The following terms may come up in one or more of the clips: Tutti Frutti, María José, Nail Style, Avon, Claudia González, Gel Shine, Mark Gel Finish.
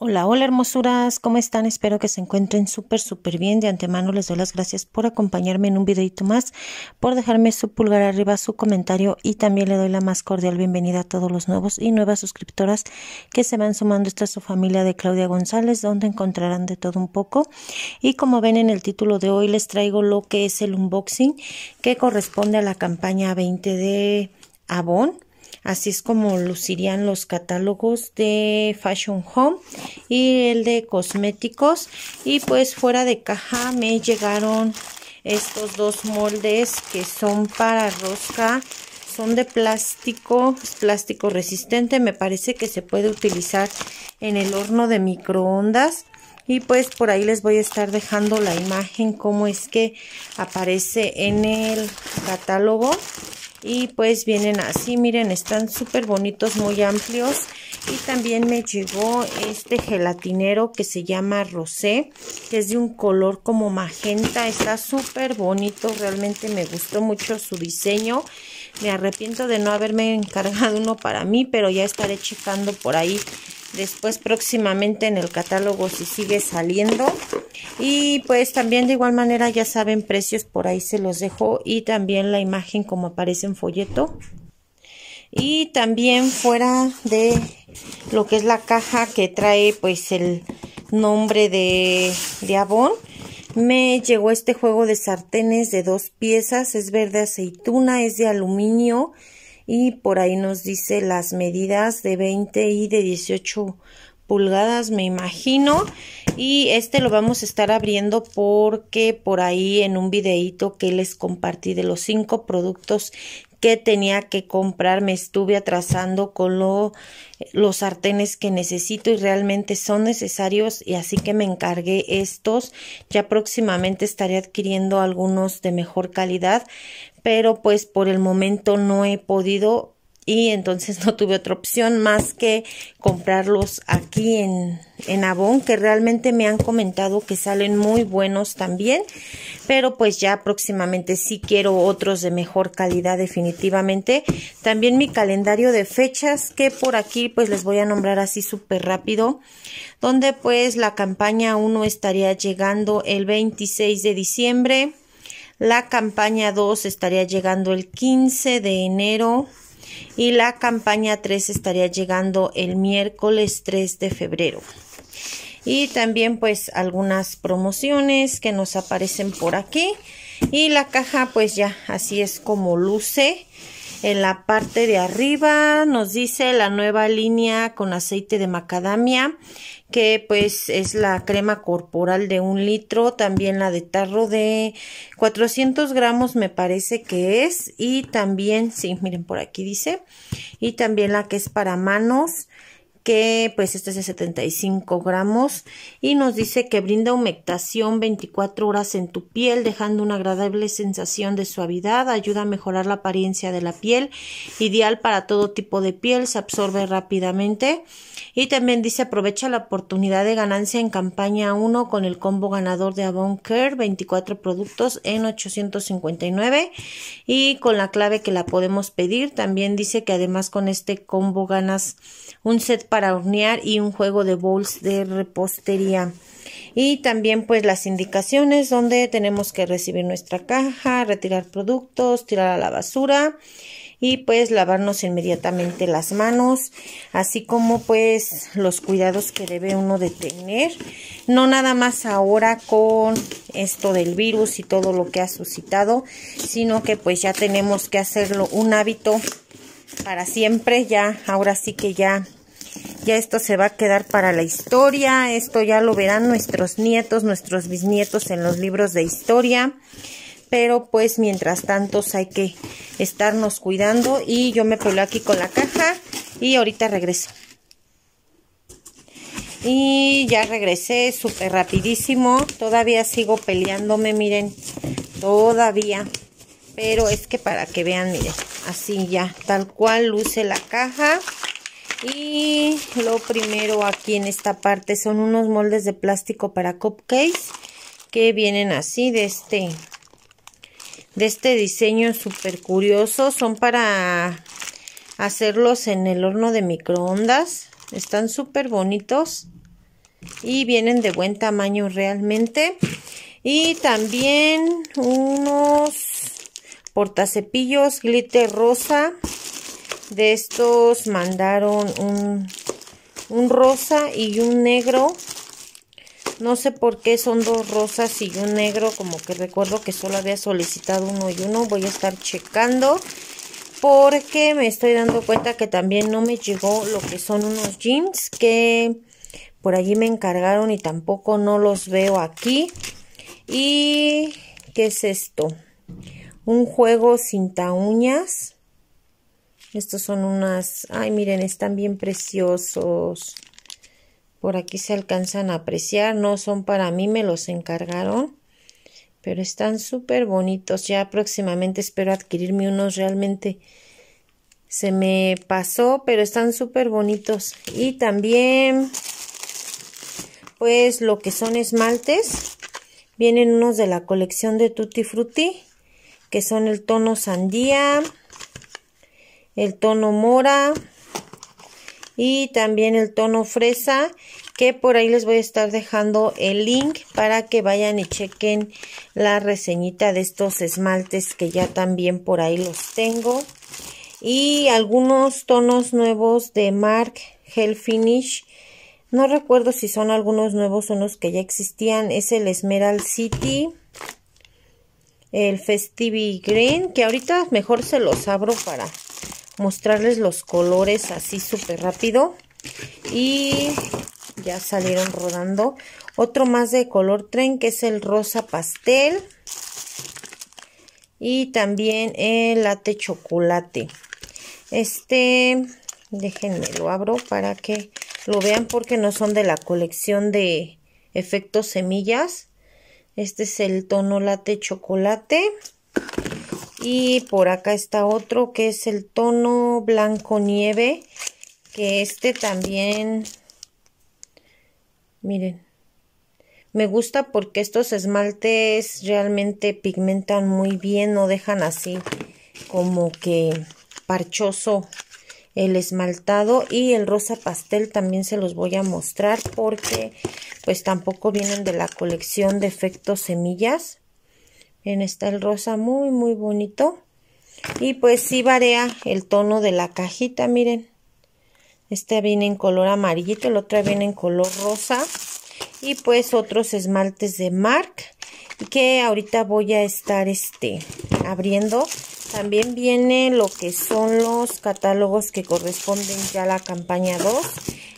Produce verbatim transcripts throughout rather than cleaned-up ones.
Hola, hola hermosuras, ¿cómo están? Espero que se encuentren súper, súper bien. De antemano les doy las gracias por acompañarme en un videito más, por dejarme su pulgar arriba, su comentario, y también le doy la más cordial bienvenida a todos los nuevos y nuevas suscriptoras que se van sumando. Esta es su familia de Claudia González, donde encontrarán de todo un poco. Y como ven en el título de hoy, les traigo lo que es el unboxing que corresponde a la campaña veinte de Avon. Así es como lucirían los catálogos de Fashion Home y el de cosméticos. Y pues fuera de caja me llegaron estos dos moldes que son para rosca. Son de plástico, es plástico resistente. Me parece que se puede utilizar en el horno de microondas. Y pues por ahí les voy a estar dejando la imagen cómo es que aparece en el catálogo. Y pues vienen así, miren, están súper bonitos, muy amplios. Y también me llegó este gelatinero que se llama Rosé, que es de un color como magenta. Está súper bonito, realmente me gustó mucho su diseño. Me arrepiento de no haberme encargado uno para mí, pero ya estaré checando por ahí después próximamente en el catálogo si sigue saliendo. Y pues también de igual manera ya saben, precios por ahí se los dejo, y también la imagen como aparece en folleto. Y también fuera de lo que es la caja que trae pues el nombre de, de Avon, me llegó este juego de sartenes de dos piezas. Es verde aceituna, es de aluminio. Y por ahí nos dice las medidas de veinte y de dieciocho pulgadas, me imagino. Y este lo vamos a estar abriendo porque por ahí en un videíto que les compartí de los cinco productos que tenía que comprar, me estuve atrasando con lo, los sartenes que necesito, y realmente son necesarios, y así que me encargué estos. Ya próximamente estaré adquiriendo algunos de mejor calidad, pero pues por el momento no he podido, y entonces no tuve otra opción más que comprarlos aquí en, en Avon, que realmente me han comentado que salen muy buenos también, pero pues ya próximamente sí quiero otros de mejor calidad definitivamente. También mi calendario de fechas, que por aquí pues les voy a nombrar así súper rápido, donde pues la campaña uno estaría llegando el veintiséis de diciembre, la campaña dos estaría llegando el quince de enero, y la campaña tres estaría llegando el miércoles tres de febrero. Y también pues algunas promociones que nos aparecen por aquí. Y la caja pues ya así es como luce. En la parte de arriba nos dice la nueva línea con aceite de macadamia, que pues es la crema corporal de un litro, también la de tarro de cuatrocientos gramos me parece que es, y también, sí, miren por aquí dice, y también la que es para manos, que pues este es de setenta y cinco gramos, y nos dice que brinda humectación veinticuatro horas en tu piel, dejando una agradable sensación de suavidad, ayuda a mejorar la apariencia de la piel, ideal para todo tipo de piel, se absorbe rápidamente. Y también dice aprovecha la oportunidad de ganancia en campaña uno con el combo ganador de Avon Care, veinticuatro productos en ochocientos cincuenta y nueve, y con la clave que la podemos pedir. También dice que además con este combo ganas un set para para hornear y un juego de bowls de repostería. Y también pues las indicaciones donde tenemos que recibir nuestra caja, retirar productos, tirar a la basura y pues lavarnos inmediatamente las manos, así como pues los cuidados que debe uno de tener, no nada más ahora con esto del virus y todo lo que ha suscitado, sino que pues ya tenemos que hacerlo un hábito para siempre. Ya ahora sí que ya Ya esto se va a quedar para la historia. Esto ya lo verán nuestros nietos, nuestros bisnietos en los libros de historia. Pero pues mientras tanto hay que estarnos cuidando. Y yo me peleo aquí con la caja y ahorita regreso. Y ya regresé súper rapidísimo. Todavía sigo peleándome, miren. Todavía. Pero es que para que vean, miren. Así ya, tal cual luce la caja. Y lo primero aquí en esta parte son unos moldes de plástico para cupcakes que vienen así de este de este diseño súper curioso. Son para hacerlos en el horno de microondas. Están súper bonitos. y vienen de buen tamaño realmente. Y también unos portacepillos glitter rosa. De estos mandaron un, un rosa y un negro. No sé por qué son dos rosas y un negro. Como que recuerdo que solo había solicitado uno y uno. Voy a estar checando, porque me estoy dando cuenta que también no me llegó lo que son unos jeans que por allí me encargaron y tampoco no los veo aquí. ¿Y qué es esto? Un juego cinta uñas. Estos son unas... Ay, miren, están bien preciosos. Por aquí se alcanzan a apreciar. No son para mí, me los encargaron. Pero están súper bonitos. Ya próximamente espero adquirirme unos. Realmente se me pasó, pero están súper bonitos. Y también, pues, lo que son esmaltes. Vienen unos de la colección de Tutti Frutti, que son el tono sandía, el tono mora y también el tono fresa, que por ahí les voy a estar dejando el link para que vayan y chequen la reseñita de estos esmaltes, que ya también por ahí los tengo. Y algunos tonos nuevos de Mark Gel Finish. No recuerdo si son algunos nuevos, son los que ya existían. Es el Esmerald City, el Festive Green, que ahorita mejor se los abro para mostrarles los colores así súper rápido. Y ya salieron rodando. Otro más de color tren, que es el rosa pastel. Y también el latte chocolate. Este, déjenme lo abro para que lo vean, porque no son de la colección de efectos semillas. Este es el tono latte chocolate. Y por acá está otro, que es el tono blanco nieve. Que este también, miren, me gusta porque estos esmaltes realmente pigmentan muy bien. No dejan así como que parchoso el esmaltado. Y el rosa pastel también se los voy a mostrar, porque pues tampoco vienen de la colección de efectos semillas. Miren, está el rosa muy muy bonito. Y pues sí varía el tono de la cajita, miren. Este viene en color amarillito, el otro viene en color rosa. Y pues otros esmaltes de Mark, que ahorita voy a estar este, abriendo. También viene lo que son los catálogos que corresponden ya a la campaña dos.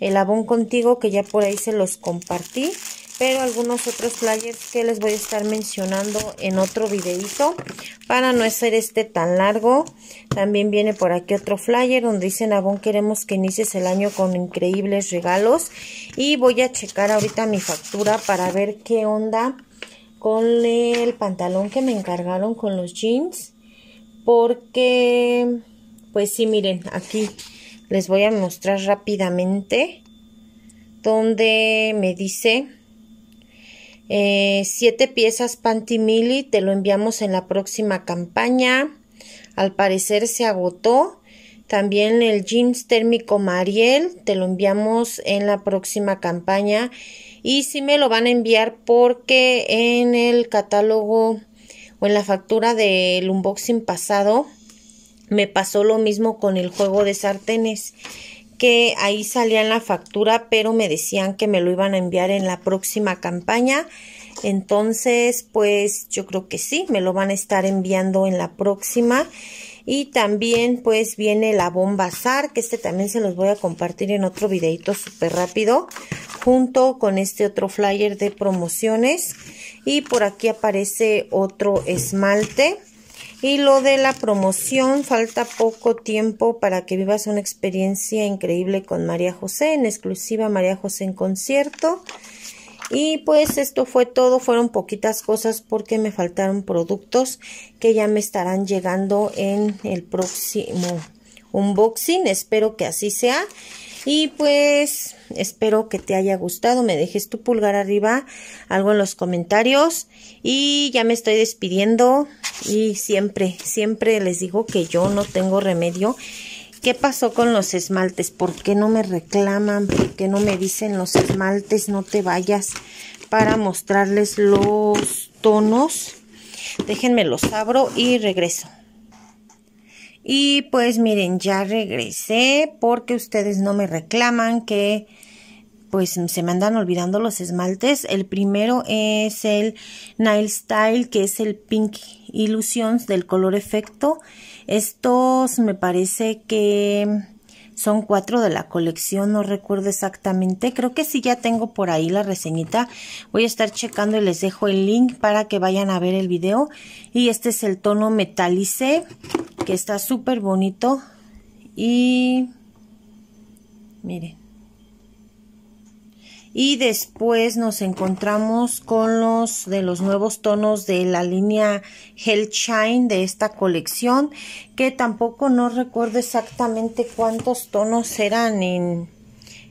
El Avon Contigo, que ya por ahí se los compartí. Pero algunos otros flyers que les voy a estar mencionando en otro videito, para no hacer este tan largo. También viene por aquí otro flyer donde dicen: Avon, queremos que inicies el año con increíbles regalos. Y voy a checar ahorita mi factura para ver qué onda con el pantalón que me encargaron, con los jeans. Porque, pues sí, miren, aquí les voy a mostrar rápidamente donde me dice... Eh, siete piezas Panty Mili, te lo enviamos en la próxima campaña. Al parecer se agotó. También el jeans térmico Mariel, te lo enviamos en la próxima campaña. Y sí me lo van a enviar, porque en el catálogo o en la factura del unboxing pasado me pasó lo mismo con el juego de sartenes, que ahí salía en la factura, pero me decían que me lo iban a enviar en la próxima campaña. Entonces, pues yo creo que sí, me lo van a estar enviando en la próxima. Y también pues viene la bomba Zar, que este también se los voy a compartir en otro videito súper rápido, junto con este otro flyer de promociones. Y por aquí aparece otro esmalte. Y lo de la promoción: falta poco tiempo para que vivas una experiencia increíble con María José, en exclusiva María José en concierto. Y pues esto fue todo, fueron poquitas cosas porque me faltaron productos que ya me estarán llegando en el próximo unboxing, espero que así sea. Y pues espero que te haya gustado, me dejes tu pulgar arriba, algo en los comentarios. Y ya me estoy despidiendo, y siempre, siempre les digo que yo no tengo remedio, ¿Qué pasó con los esmaltes? ¿Por qué no me reclaman? ¿Por qué no me dicen los esmaltes? No te vayas para mostrarles los tonos. Déjenme los abro y regreso. Y pues miren, ya regresé porque ustedes no me reclaman que pues se me andan olvidando los esmaltes. El primero es el Nail Style, que es el Pink Illusions del color efecto. Estos me parece que son cuatro de la colección, no recuerdo exactamente. Creo que sí, ya tengo por ahí la reseñita. Voy a estar checando y les dejo el link para que vayan a ver el video. Y este es el tono Metalice, que está súper bonito. Y miren. Y después nos encontramos con los de los nuevos tonos de la línea Gel Shine de esta colección, que tampoco no recuerdo exactamente cuántos tonos eran en,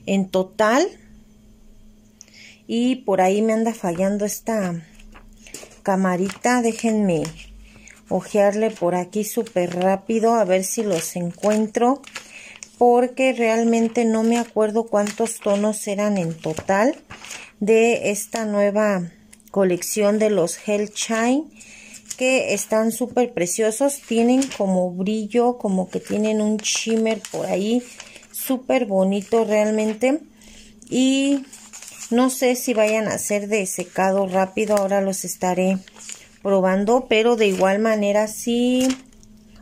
en total. Y por ahí me anda fallando esta camarita. Déjenme ojearle por aquí súper rápido a ver si los encuentro, porque realmente no me acuerdo cuántos tonos eran en total de esta nueva colección de los Gel Shine, que están súper preciosos. Tienen como brillo, como que tienen un shimmer por ahí, súper bonito realmente. Y no sé si vayan a ser de secado rápido, ahora los estaré probando, pero de igual manera si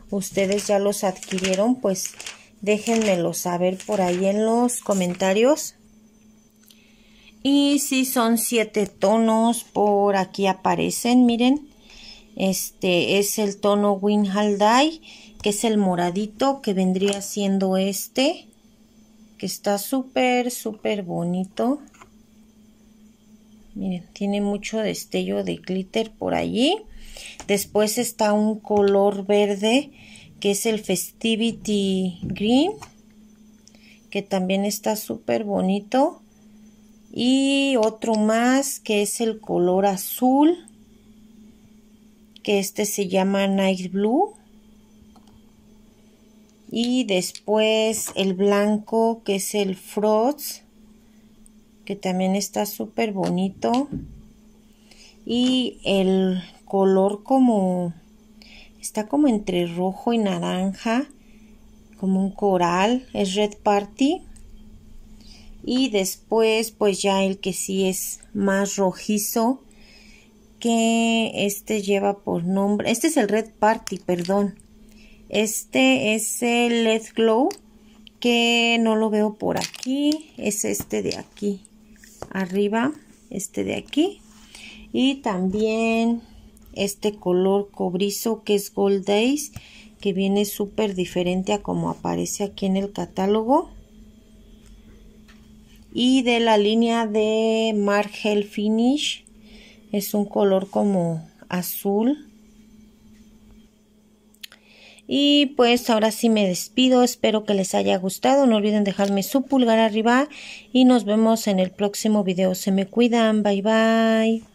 ustedes ya los adquirieron, pues déjenmelo saber por ahí en los comentarios. Y si son siete tonos, por aquí aparecen, miren. Este es el tono Winhal Dye, que es el moradito, que vendría siendo este, que está súper, súper bonito. Miren, tiene mucho destello de glitter por allí. Después está un color verde, que es el Festivity Green, que también está súper bonito. Y otro más, que es el color azul, que este se llama Night Blue. Y después el blanco, que es el Frost, que también está súper bonito. Y el color como... está como entre rojo y naranja, como un coral, es Red Party. Y después pues ya el que sí es más rojizo, que este lleva por nombre, este es el Red Party, perdón. Este es el Led Glow, que no lo veo por aquí, es este de aquí arriba, este de aquí. Y también este color cobrizo, que es Gold Days, que viene súper diferente a como aparece aquí en el catálogo. Y de la línea de Mark Gel Finish, es un color como azul. Y pues ahora sí me despido, espero que les haya gustado, no olviden dejarme su pulgar arriba y nos vemos en el próximo video. Se me cuidan, bye bye.